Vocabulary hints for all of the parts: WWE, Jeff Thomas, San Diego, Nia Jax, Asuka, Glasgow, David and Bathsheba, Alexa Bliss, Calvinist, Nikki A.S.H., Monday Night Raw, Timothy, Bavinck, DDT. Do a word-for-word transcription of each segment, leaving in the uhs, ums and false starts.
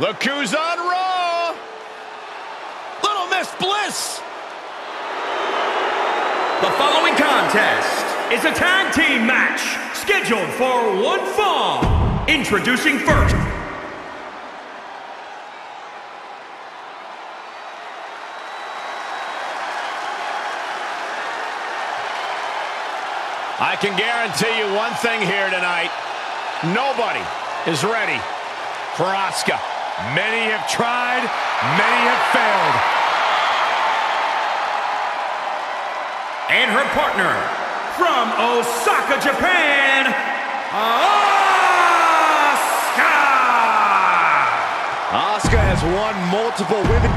Look who's on Raw! Little Miss Bliss! The following contest is a tag team match scheduled for one fall. Introducing first. I can guarantee you one thing here tonight. Nobody is ready for Asuka. Many have tried, many have failed. And her partner, from Osaka, Japan, Asuka! Asuka has won multiple women.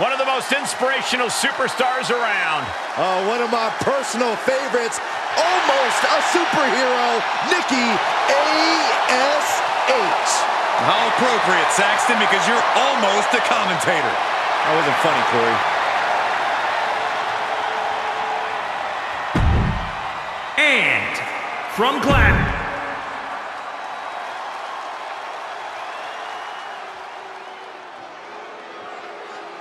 One of the most inspirational superstars around. Oh, one of my personal favorites, almost a superhero, Nikki A S H. How appropriate, Saxton, because you're almost a commentator. That wasn't funny, Corey. And from Glasgow.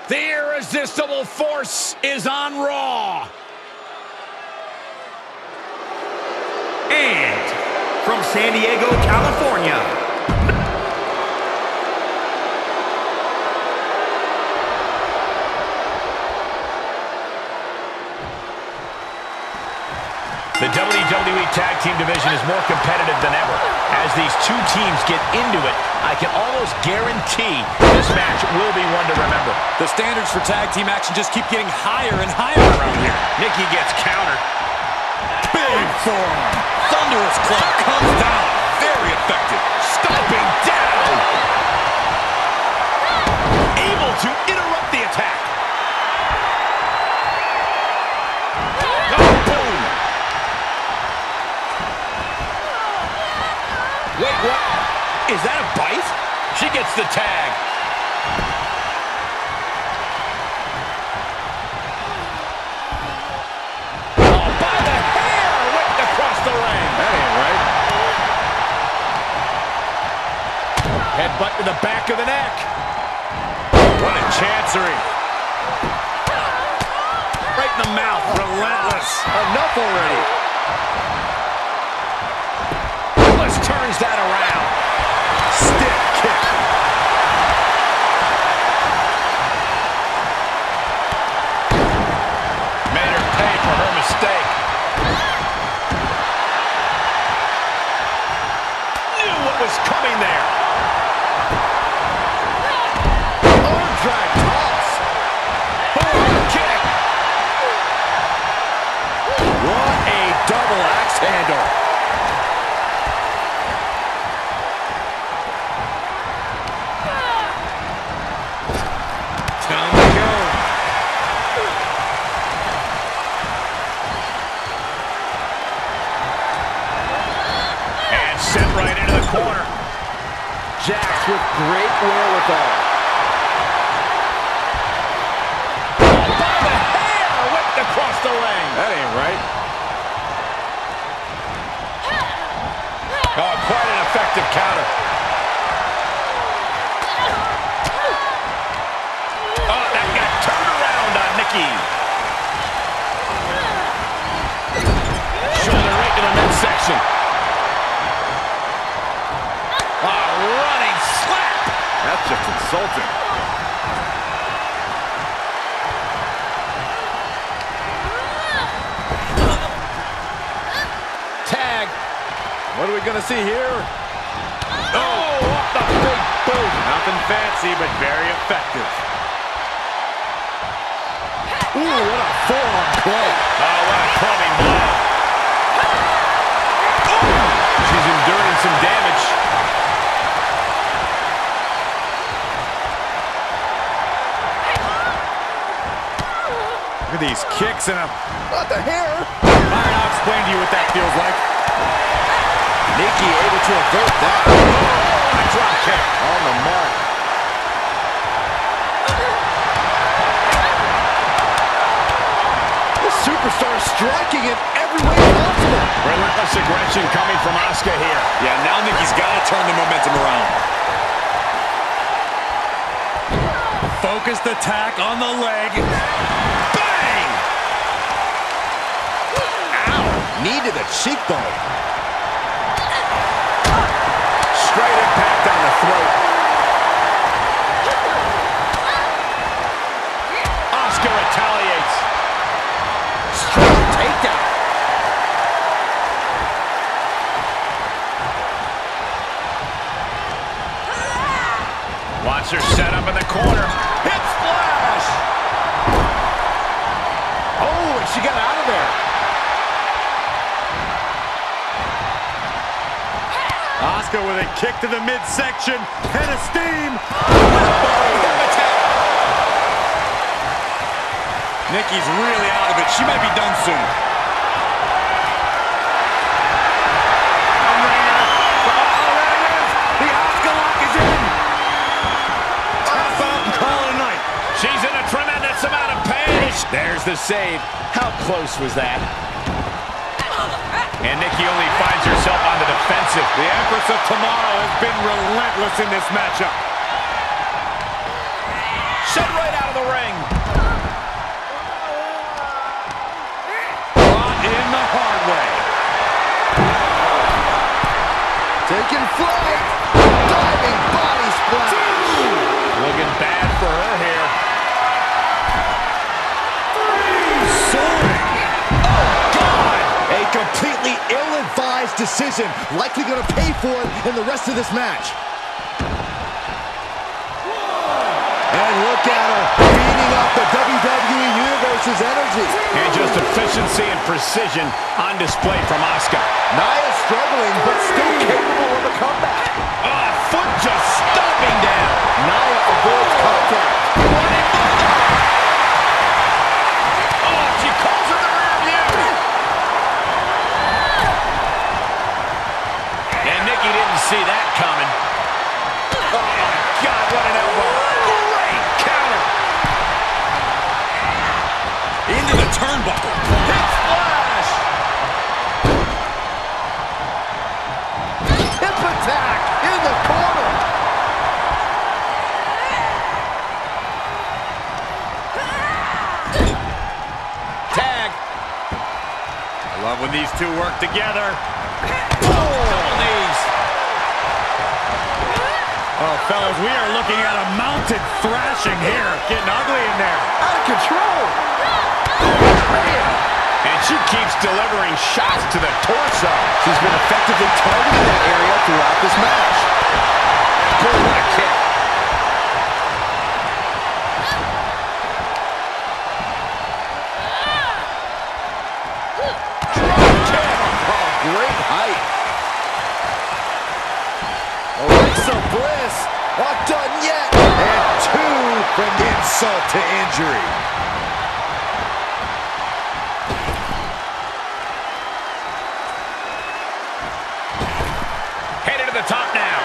The irresistible force is on Raw. And from San Diego, California. The W W E Tag Team Division is more competitive than ever. As these two teams get into it, I can almost guarantee this match will be one to remember. The standards for tag team action just keep getting higher and higher around here. Nikki gets countered. Big forearm. Thunderous club comes down. Very effective. Stomping down. Able to interrupt the attack. Oh, boom. Wait, what? Is that a bite? She gets the tag. Oh, by the hair, whipped across the ring. That ain't right. Headbutt to the back of the neck. What a chancery. Right in the mouth, relentless. Enough already. Bliss turns that around. Stiff kick. Made her pay for her mistake. Knew what was coming there. Arm drag toss. Boom kick. What a double axe handle. Corner. Jax with great wherewithal. By the hair, whipped across the ring. That ain't right. Oh, quite an effective counter. Oh, that got turned around on Nikki. Shoulder right to the midsection. That's just insulting. Tag. What are we going to see here? Oh, what the big boom. Nothing fancy, but very effective. Ooh, what a forearm play. Oh, what a clubbing blow. Ooh, she's enduring some damage. Look at these kicks and a... What the hair? Alright, I'll explain to you what that feels like. Nikki able to avert that. Oh, a drop kick on the mark. This superstar is striking in every... open-weight announcement. Relentless aggression coming from Asuka here. Yeah, now Nikki's got to turn the momentum around. Focused attack on the leg. Bang! Ow! Knee to the cheekbone. Straight impact on the throat. Asuka retaliates. Straight takedown. Watch her set up in the corner. Hip splash. Oh, and she got out of there. Asuka with a kick to the midsection and a steam. Nikki's really out of it. She might be done soon. The Asuka lock is in. Tap out and call it a night. She's in a tremendous amount of pain. There's the save. How close was that? And Nikki only finds herself on the defensive. The efforts of Tamara have been relentless in this matchup. Shut right out of the ring. Taking flight, diving body splash. Two. Looking bad for her here. Three. Soaring. Oh, God. A completely ill-advised decision. Likely going to pay for it in the rest of this match. Whoa. And look at her, beating up the W W E Universe's energy. And just efficiency and precision on display from Asuka. Nia struggling, but still capable. Comeback. Oh, foot just stomping down. Nia avoids contact. Oh, she calls her the rear view. And Nikki didn't see that coming. Oh, my God, what an elbow. Great counter. Into the turnbuckle. Hit splash. Attack in the corner. Tag. I love when these two work together. Oh. Double knees. Oh, fellas, we are looking at a mounted thrashing here. Getting ugly in there. Out of control. And she keeps delivering shots to the torso. She's been effectively targeting that area throughout this match. Good, what a kick. Oh, great height. Alexa Bliss, not done yet. And two from insult to injury. Top now.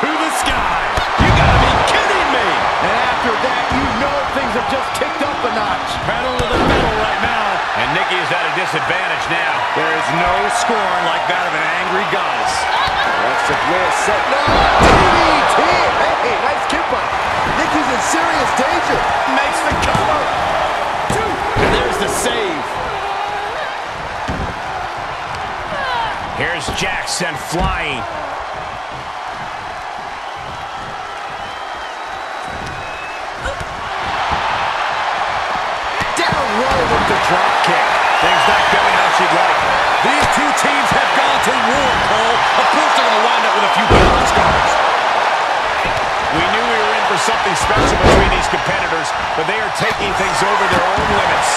To the sky. You gotta be kidding me. And after that, you know things have just kicked up a notch. Pedal to the middle right now. And Nikki is at a disadvantage now. There is no scoring like that of an angry goddess. That's a blast set. No! D D T! Hey, nice kick up. Nikki's in serious danger. Makes the cover. Two. And there's the save. Here's Jackson flying. Down low with the drop kick. Things not going how she'd like. These two teams have gone to war, Cole. Of course they're going to wind up with a few balance scars. We knew we were in for something special between these competitors, but they are taking things over their own limits.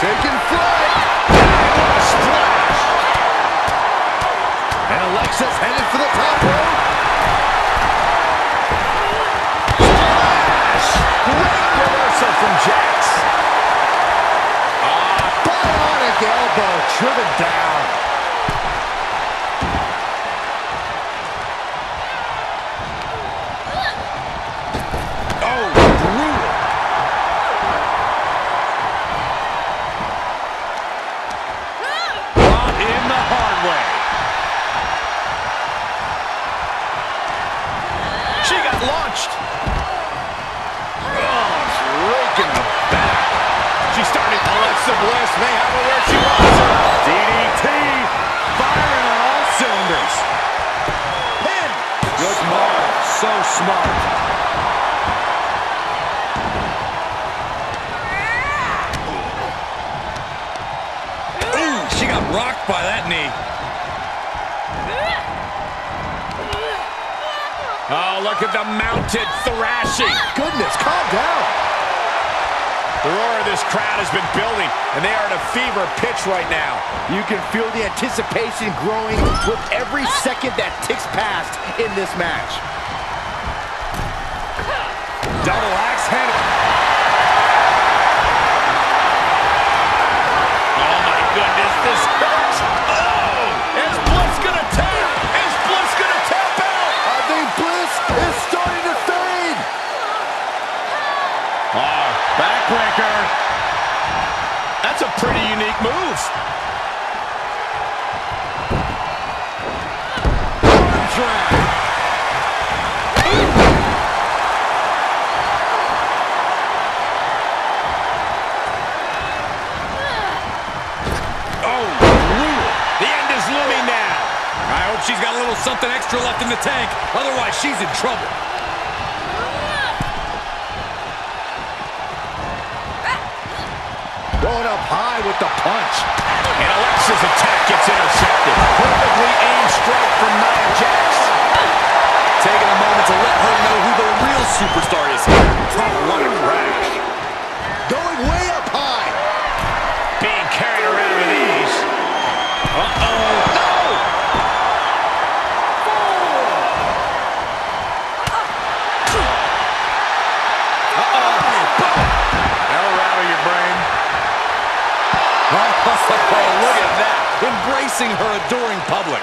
Taking flight. Splash. And Alexa's headed for the top rope. Splash. Great reversal from Jax. Ah, bionic elbow driven down. Alexa Bliss may have her where she wants her. D D T firing on all cylinders. Pin. Good mark. So smart. Ooh, she got rocked by that knee. Oh, look at the mounted thrashing. Goodness, calm down. The roar of this crowd has been building, and they are at a fever pitch right now. You can feel the anticipation growing with every second that ticks past in this match. Double axe handle. Oh, my goodness, this hurts. Oh, it's Bliss gonna tap. It's Bliss gonna tap out. I think Bliss is starting to fade. Oh, backbreaker. That's a pretty unique move. She's got a little something extra left in the tank. Otherwise, she's in trouble. Going up high with the punch. And Alexa's attack gets intercepted. Perfectly aimed strike from Nia Jax. Taking a moment to let her know who the real superstar is here. Top one crash. Going way up high. Being carried around with ease. Uh-oh. Oh, look at that, embracing her adoring public.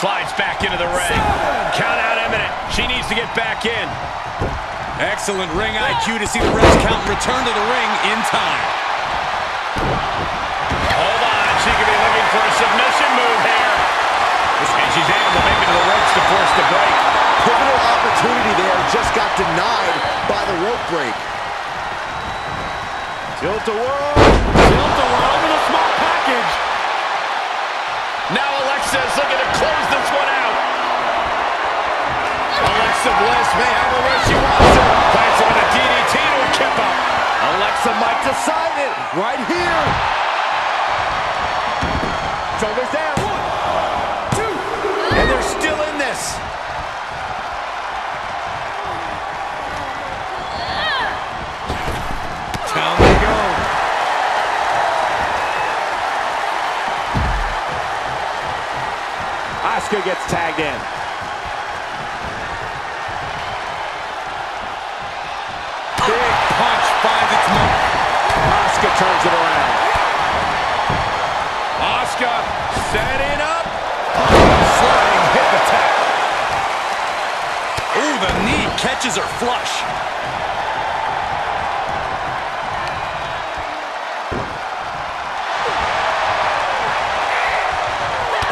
Slides back into the ring. Count out imminent. She needs to get back in. Excellent ring I Q to see the refs count return to the ring in time. Hold on, she could be looking for a submission move here. And she's able to make it to the ropes to force the break. Pivotal opportunity there just got denied by the rope break. Tilt-a-whirl. Tilt-a-whirl with a small package. Now Alexa is looking to close this one out. Alexa Bliss may have her where she wants her. Plants her with a D D T to a kip up. Alexa might decide it right here. Shoulders down. And they're still in this. Down they go. Asuka gets tagged in. Big punch finds its mark. Asuka turns it around. Asuka setting up. Sliding hip attack. Ooh, the knee catches her flush.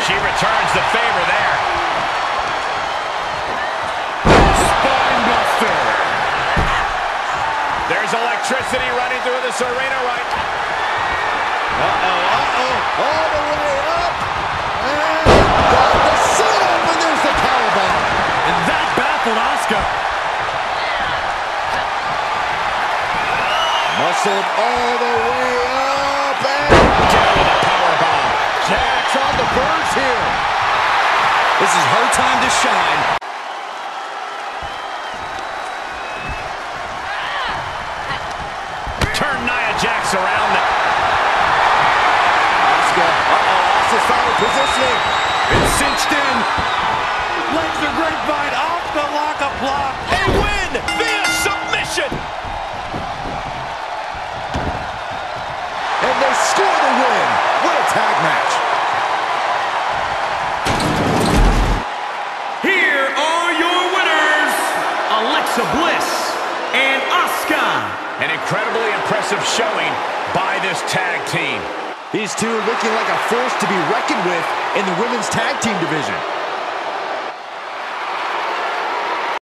She returns the favor there. Spine buster. There's electricity running through this arena right now. Uh-oh, uh-oh, all the way up. And the setup, and there's the powerbomb. And that baffled Asuka. Muscled all the way up and down with a powerbomb. Jax on the birds here. This is her time to shine. Turn Nia Jax around. Asuka, uh-oh, Asuka's solid positioning. It's cinched in. Legs are grapevine off the lockup block. They win via submission. And they score the win. What a tag match. Here are your winners, Alexa Bliss and Asuka. An incredibly impressive showing by this tag team. These two are looking like a force to be reckoned with in the women's tag team division.